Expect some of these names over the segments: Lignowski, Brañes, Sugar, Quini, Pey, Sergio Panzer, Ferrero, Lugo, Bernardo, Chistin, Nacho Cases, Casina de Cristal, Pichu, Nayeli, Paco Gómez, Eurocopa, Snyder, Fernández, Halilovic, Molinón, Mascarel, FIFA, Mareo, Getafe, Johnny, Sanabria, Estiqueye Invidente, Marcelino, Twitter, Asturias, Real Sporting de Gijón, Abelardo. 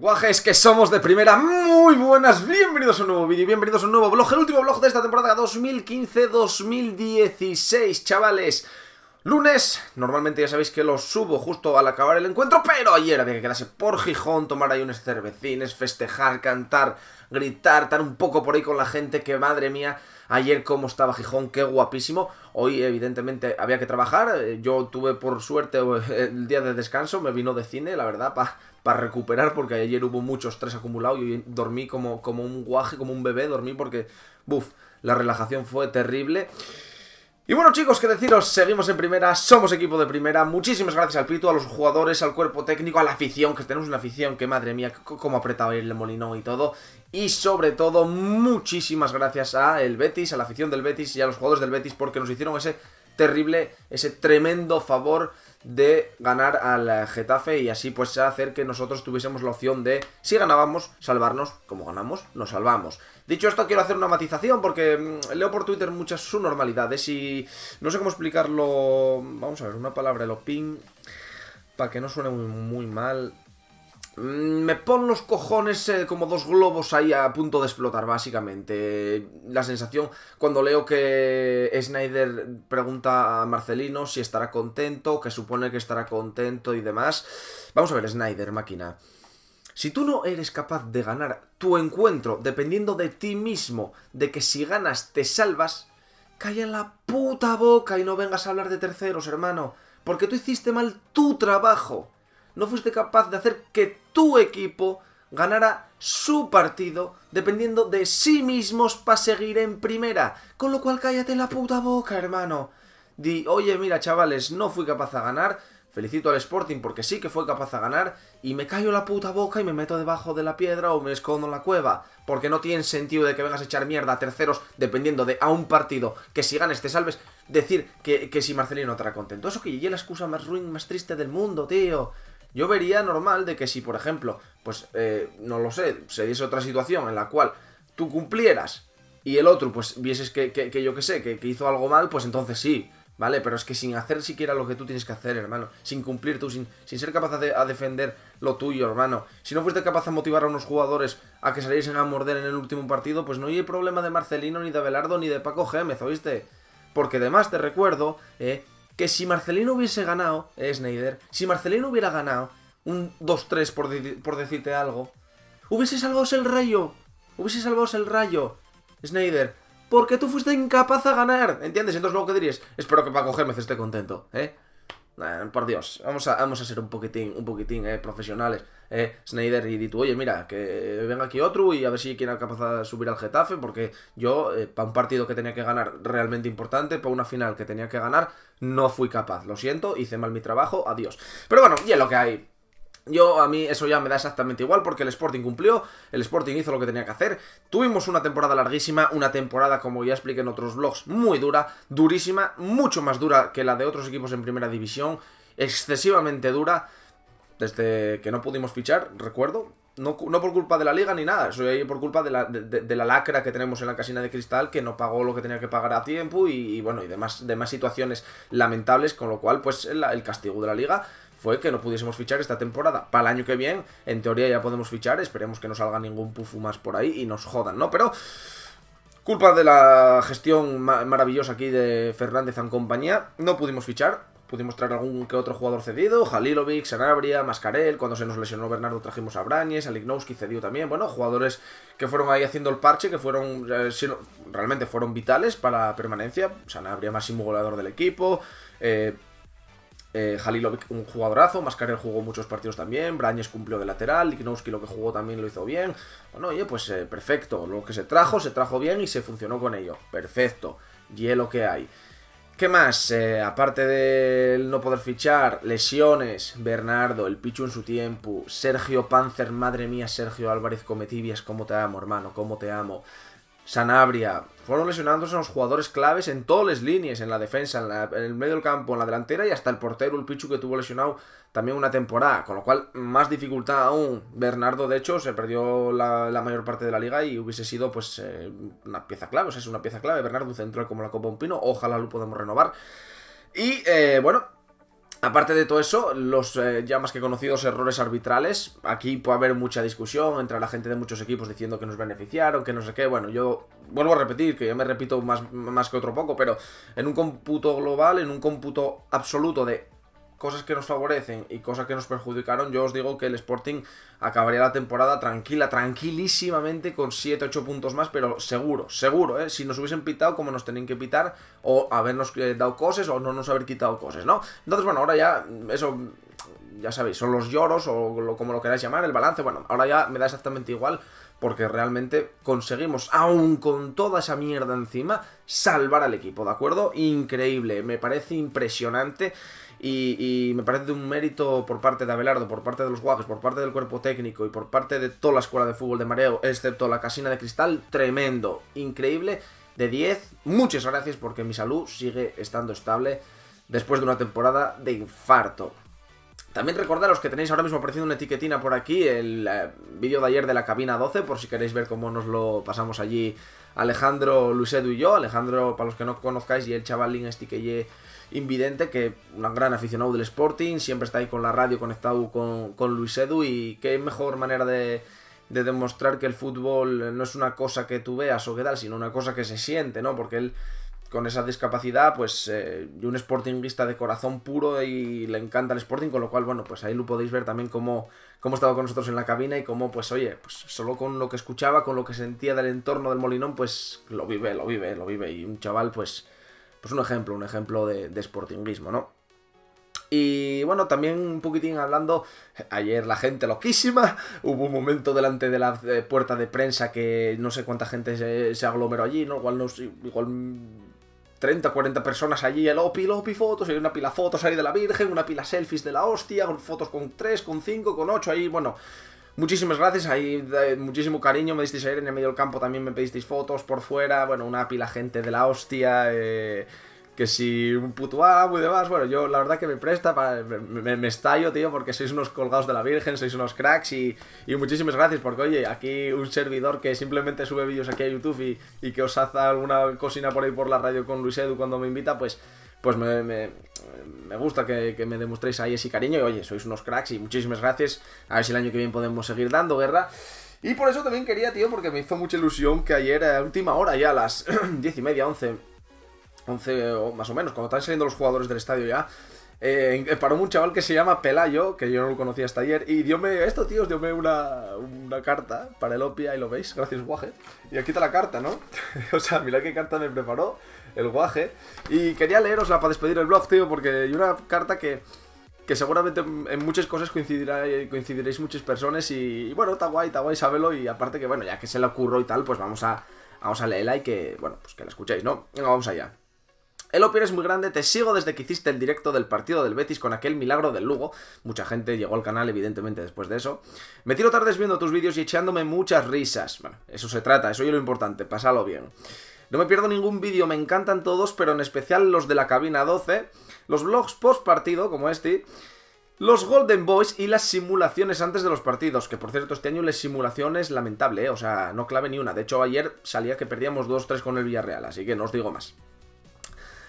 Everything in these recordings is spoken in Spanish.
Guajes, que somos de primera, muy buenas, bienvenidos a un nuevo vídeo, bienvenidos a un nuevo vlog, el último vlog de esta temporada 2015-2016, chavales. Lunes, normalmente ya sabéis que los subo justo al acabar el encuentro, pero ayer había que quedarse por Gijón, tomar ahí unos cervecines, festejar, cantar, gritar, estar un poco por ahí con la gente, que madre mía, ayer cómo estaba Gijón, qué guapísimo. Hoy evidentemente había que trabajar, yo tuve por suerte el día de descanso, me vino de cine, la verdad, para recuperar, porque ayer hubo mucho estrés acumulado y dormí como un guaje, como un bebé, dormí porque, buf, la relajación fue terrible. Y bueno, chicos, que deciros, seguimos en primera, somos equipo de primera, muchísimas gracias al Pitu, a los jugadores, al cuerpo técnico, a la afición, que tenemos una afición que, madre mía, cómo apretaba el Molinón y todo. Y sobre todo, muchísimas gracias a el Betis, a la afición del Betis y a los jugadores del Betis, porque nos hicieron ese terrible, ese tremendo favor de ganar al Getafe y así pues hacer que nosotros tuviésemos la opción de, si ganábamos, salvarnos. Como ganamos, nos salvamos. Dicho esto, quiero hacer una matización porque leo por Twitter muchas subnormalidades y no sé cómo explicarlo. Vamos a ver, una palabra, el opin, para que no suene muy mal. Me pon los cojones como dos globos ahí a punto de explotar, básicamente. La sensación cuando leo que Snyder pregunta a Marcelino si estará contento, que supone que estará contento y demás. Vamos a ver, Snyder, máquina. Si tú no eres capaz de ganar tu encuentro dependiendo de ti mismo, de que si ganas te salvas, calla la puta boca y no vengas a hablar de terceros, hermano. Porque tú hiciste mal tu trabajo. No fuiste capaz de hacer que tu equipo ganara su partido dependiendo de sí mismos para seguir en primera. Con lo cual cállate la puta boca, hermano. Di, oye, mira, chavales, no fui capaz de ganar. Felicito al Sporting porque sí que fue capaz de ganar. Y me callo la puta boca y me meto debajo de la piedra o me escondo en la cueva. Porque no tiene sentido de que vengas a echar mierda a terceros dependiendo de a un partido que si ganes te salves. Decir que si Marcelino estará contento. Eso que es la excusa más ruin, más triste del mundo, tío. Yo vería normal de que si, por ejemplo, pues, no lo sé, se diese otra situación en la cual tú cumplieras y el otro, pues, vieses que yo qué sé, que hizo algo mal, pues entonces sí, ¿vale? Pero es que sin hacer siquiera lo que tú tienes que hacer, hermano, sin cumplir tú, sin ser capaz de defender lo tuyo, hermano. Si no fuiste capaz de motivar a unos jugadores a que saliesen a morder en el último partido, pues no hay problema de Marcelino, ni de Abelardo, ni de Paco Gómez, ¿oíste? Porque además te recuerdo, que si Marcelino hubiese ganado, Snyder, si Marcelino hubiera ganado un 2-3 por decirte algo, hubiese salvado el Rayo, hubiese salvado el Rayo, Snyder, porque tú fuiste incapaz de ganar, ¿entiendes? Entonces luego que dirías, espero que Paco Gómez esté contento, ¿eh? Por Dios, vamos a ser un poquitín profesionales, Snyder, y di tú, oye, mira, que venga aquí otro y a ver si quién era capaz de subir al Getafe, porque yo, para un partido que tenía que ganar realmente importante, para una final que tenía que ganar, no fui capaz, lo siento, hice mal mi trabajo, adiós. Pero bueno, ya es lo que hay. Yo, a mí eso ya me da exactamente igual porque el Sporting cumplió, el Sporting hizo lo que tenía que hacer. Tuvimos una temporada larguísima, una temporada, como ya expliqué en otros vlogs, muy dura, durísima, mucho más dura que la de otros equipos en primera división, excesivamente dura, desde que no pudimos fichar, recuerdo. No por culpa de la liga ni nada, soy por culpa de la lacra que tenemos en la Casina de Cristal, que no pagó lo que tenía que pagar a tiempo y bueno, y demás situaciones lamentables, con lo cual pues el castigo de la liga fue que no pudiésemos fichar esta temporada. Para el año que viene, en teoría ya podemos fichar, esperemos que no salga ningún pufu más por ahí y nos jodan, ¿no? Pero culpa de la gestión maravillosa aquí de Fernández y compañía, no pudimos fichar. Pudimos traer algún que otro jugador cedido, Halilovic, Sanabria, Mascarel, cuando se nos lesionó Bernardo trajimos a Brañes, a Lignowski cedido también, bueno, jugadores que fueron ahí haciendo el parche, que fueron, realmente fueron vitales para la permanencia, Sanabria máximo goleador del equipo, Halilovic un jugadorazo, Mascarel jugó muchos partidos también, Brañes cumplió de lateral, Lignowski lo que jugó también lo hizo bien, bueno, oye, pues perfecto, lo que se trajo bien y se funcionó con ello, perfecto, y es lo que hay. ¿Qué más? Aparte de no poder fichar, lesiones, Bernardo, el Pichu en su tiempo, Sergio Panzer, madre mía, Sergio Álvarez, cometibias, cómo te amo, hermano, cómo te amo. Sanabria, fueron lesionándose a los jugadores claves en todas las líneas, en la defensa, en el medio del campo, en la delantera y hasta el portero, el Pichu, que tuvo lesionado también una temporada, con lo cual más dificultad aún. Bernardo, de hecho, se perdió la mayor parte de la liga y hubiese sido pues una pieza clave, o sea, es una pieza clave. Bernardo, un central como la Copa de un Pino, ojalá lo podamos renovar. Y bueno, Aparte de todo eso, los ya más que conocidos errores arbitrales. Aquí puede haber mucha discusión entre la gente de muchos equipos diciendo que nos beneficiaron, que no sé qué. Bueno, yo vuelvo a repetir, que ya me repito más que otro poco, pero en un cómputo global, en un cómputo absoluto de cosas que nos favorecen y cosas que nos perjudicaron, yo os digo que el Sporting acabaría la temporada tranquilísimamente con 7-8 puntos más, pero seguro, si nos hubiesen pitado como nos tenían que pitar, o habernos dado cosas, o no nos haber quitado cosas, ¿no? Entonces, bueno, ahora ya, eso, ya sabéis, son los lloros, o como lo queráis llamar, el balance, bueno, ahora ya me da exactamente igual, porque realmente conseguimos, aún con toda esa mierda encima, salvar al equipo, ¿de acuerdo? Increíble, me parece impresionante y me parece un mérito por parte de Abelardo, por parte de los guapos, por parte del cuerpo técnico y por parte de toda la escuela de fútbol de Mareo, excepto la Casina de Cristal, tremendo, increíble, de 10, muchas gracias porque mi salud sigue estando estable después de una temporada de infarto. También recordaros que tenéis ahora mismo apareciendo una etiquetina por aquí, el vídeo de ayer de la cabina 12, por si queréis ver cómo nos lo pasamos allí Alejandro, Luis Edu y yo. Alejandro, para los que no conozcáis, y el chavalín Estiqueye Invidente, que un gran aficionado del Sporting, siempre está ahí con la radio conectado con Luis Edu, y qué mejor manera de demostrar que el fútbol no es una cosa que tú veas o que tal, sino una cosa que se siente, ¿no? Porque él, con esa discapacidad, pues un sportinguista de corazón puro y le encanta el Sporting, con lo cual, bueno, pues ahí lo podéis ver también cómo estaba con nosotros en la cabina y cómo, pues oye, pues solo con lo que escuchaba, con lo que sentía del entorno del Molinón, pues lo vive, y un chaval, pues un ejemplo de sportinguismo, ¿no? Y bueno, también un poquitín hablando, ayer la gente loquísima, hubo un momento delante de la puerta de prensa que no sé cuánta gente se aglomeró allí, ¿no? Igual 30, 40 personas allí, el opi fotos, hay una pila fotos ahí de la Virgen, una pila selfies de la hostia, fotos con 3, con 5, con 8, ahí, bueno, muchísimas gracias, ahí muchísimo cariño, me disteis ayer en el medio del campo, también me pedisteis fotos por fuera, bueno, una pila gente de la hostia, que si un puto amo y demás, bueno, yo la verdad que me presta, me estallo, tío, porque sois unos colgados de la Virgen, sois unos cracks y muchísimas gracias, porque oye, aquí un servidor que simplemente sube vídeos aquí a YouTube y que os hace alguna cocina por ahí por la radio con Luis Edu cuando me invita, pues me gusta que me demostréis ahí ese cariño, y oye, sois unos cracks y muchísimas gracias, a ver si el año que viene podemos seguir dando guerra. Y por eso también quería, tío, porque me hizo mucha ilusión que ayer, a última hora ya, a las 10:30, 11 o más o menos, cuando están saliendo los jugadores del estadio ya, paró un chaval que se llama Pelayo, que yo no lo conocía hasta ayer, y diome esto, tíos, diome una carta para el Opia, y lo veis, gracias Guaje, y aquí está la carta, ¿no? O sea, mirad qué carta me preparó el Guaje, y quería leerosla para despedir el blog, tío, porque hay una carta que seguramente en muchas cosas coincidiréis muchas personas, y bueno, está guay, sábelo, y aparte que, bueno, ya que se le ocurrió y tal, pues vamos a leerla y que, bueno, pues que la escuchéis, ¿no? Venga, vamos allá. El Opia es muy grande, te sigo desde que hiciste el directo del partido del Betis con aquel milagro del Lugo. Mucha gente llegó al canal, evidentemente, después de eso. Me tiro tardes viendo tus vídeos y echándome muchas risas. Bueno, eso se trata, eso es lo importante, pasalo bien. No me pierdo ningún vídeo, me encantan todos, pero en especial los de la cabina 12, los vlogs post partido, como este, los Golden Boys y las simulaciones antes de los partidos, que por cierto este año las simulaciones lamentable, o sea, no clave ni una. De hecho ayer salía que perdíamos 2-3 con el Villarreal, así que no os digo más.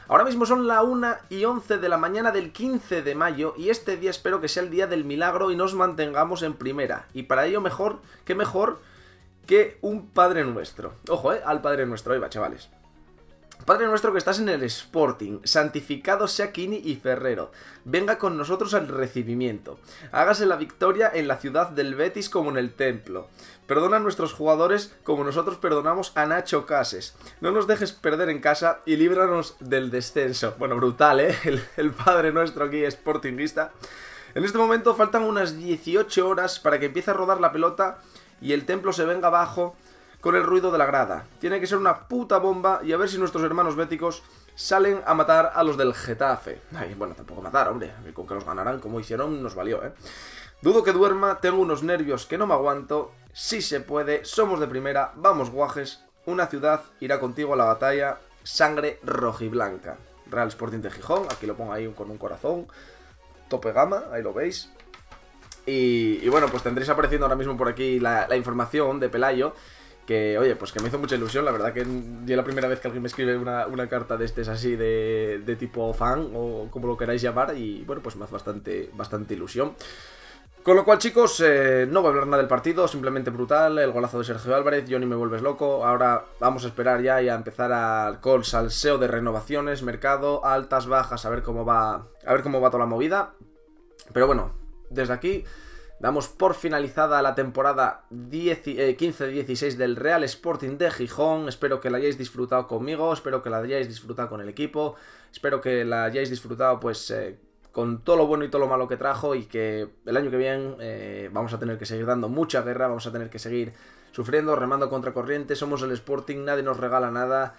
Ahora mismo son la 1:11 de la mañana del 15 de mayo y este día espero que sea el día del milagro y nos mantengamos en primera. Y para ello mejor que un Padre Nuestro. Ojo, al Padre Nuestro, ahí va, chavales. Padre Nuestro que estás en el Sporting, santificado sea Quini y Ferrero, venga con nosotros al recibimiento, hágase la victoria en la ciudad del Betis como en el templo, perdona a nuestros jugadores como nosotros perdonamos a Nacho Cases, no nos dejes perder en casa y líbranos del descenso. Bueno, brutal, el Padre Nuestro aquí sportingista. En este momento faltan unas 18 horas para que empiece a rodar la pelota y el templo se venga abajo con el ruido de la grada. Tiene que ser una puta bomba y a ver si nuestros hermanos béticos salen a matar a los del Getafe. Ay, bueno, tampoco matar, hombre, con que los ganarán como hicieron nos valió, Dudo que duerma, tengo unos nervios que no me aguanto. Sí se puede, somos de primera, vamos Guajes, una ciudad irá contigo a la batalla, sangre rojiblanca. Real Sporting de Gijón, aquí lo pongo ahí con un corazón, tope gama, ahí lo veis. Y bueno, pues tendréis apareciendo ahora mismo por aquí la información de Pelayo, que, oye, pues que me hizo mucha ilusión. La verdad que ya la primera vez que alguien me escribe una carta de este es así de tipo fan o como lo queráis llamar, y bueno, pues me hace bastante ilusión. Con lo cual, chicos, no voy a hablar nada del partido, simplemente brutal, el golazo de Sergio Álvarez, Johnny me vuelves loco. Ahora vamos a esperar ya y a empezar con salseo de renovaciones, mercado, altas, bajas, a ver cómo va toda la movida. Pero bueno, desde aquí damos por finalizada la temporada 15-16 del Real Sporting de Gijón. Espero que la hayáis disfrutado conmigo, espero que la hayáis disfrutado con el equipo, espero que la hayáis disfrutado pues... con todo lo bueno y todo lo malo que trajo, y que el año que viene vamos a tener que seguir dando mucha guerra, vamos a tener que seguir sufriendo, remando contra corriente. Somos el Sporting, nadie nos regala nada,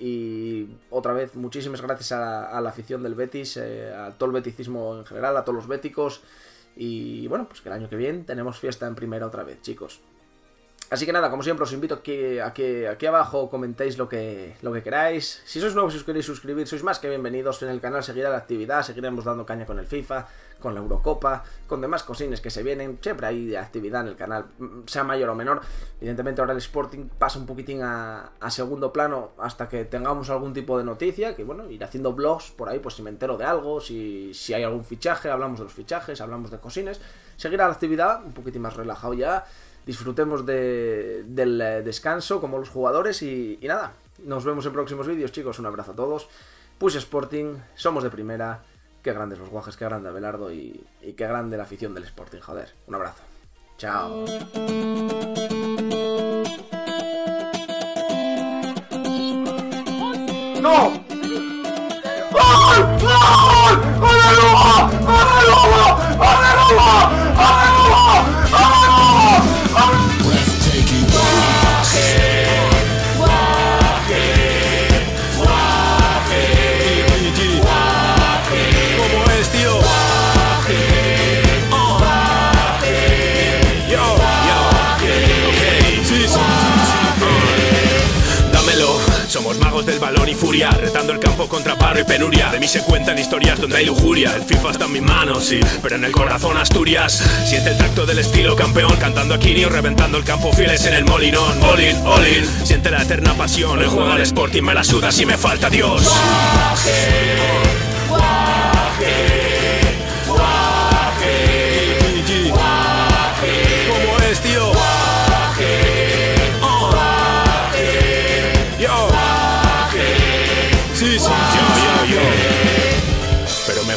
y otra vez muchísimas gracias a la afición del Betis, a todo el beticismo en general, a todos los béticos, y bueno, pues que el año que viene tenemos fiesta en primera otra vez, chicos. Así que nada, como siempre os invito a que aquí abajo comentéis lo que queráis. Si sois nuevos y os queréis suscribir, sois más que bienvenidos. En el canal seguirá la actividad, seguiremos dando caña con el FIFA, con la Eurocopa, con demás cosines que se vienen. Siempre hay actividad en el canal, sea mayor o menor. Evidentemente ahora el Sporting pasa un poquitín a segundo plano hasta que tengamos algún tipo de noticia, que bueno, ir haciendo vlogs por ahí, pues si me entero de algo, si hay algún fichaje, hablamos de los fichajes, hablamos de cosines. Seguirá la actividad un poquitín más relajado ya. Disfrutemos del descanso como los jugadores y nada, nos vemos en próximos vídeos, chicos. Un abrazo a todos, Push Sporting, somos de primera, qué grandes los guajes, qué grande Abelardo y qué grande la afición del Sporting, joder, un abrazo, chao. ¡No! ¡Gol! ¡Gol! Del balón y furia, retando el campo contra barro y penuria. De mí se cuentan historias donde hay lujuria. El FIFA está en mis manos, sí, pero en el corazón Asturias. Siente el tacto del estilo campeón, cantando a Quini o reventando el campo fieles en el Molinón. Olin, Olin, siente la eterna pasión. El juego al Sporting me la suda si me falta Dios. Guaje, guaje, guaje, guaje. ¿Cómo es, tío? Me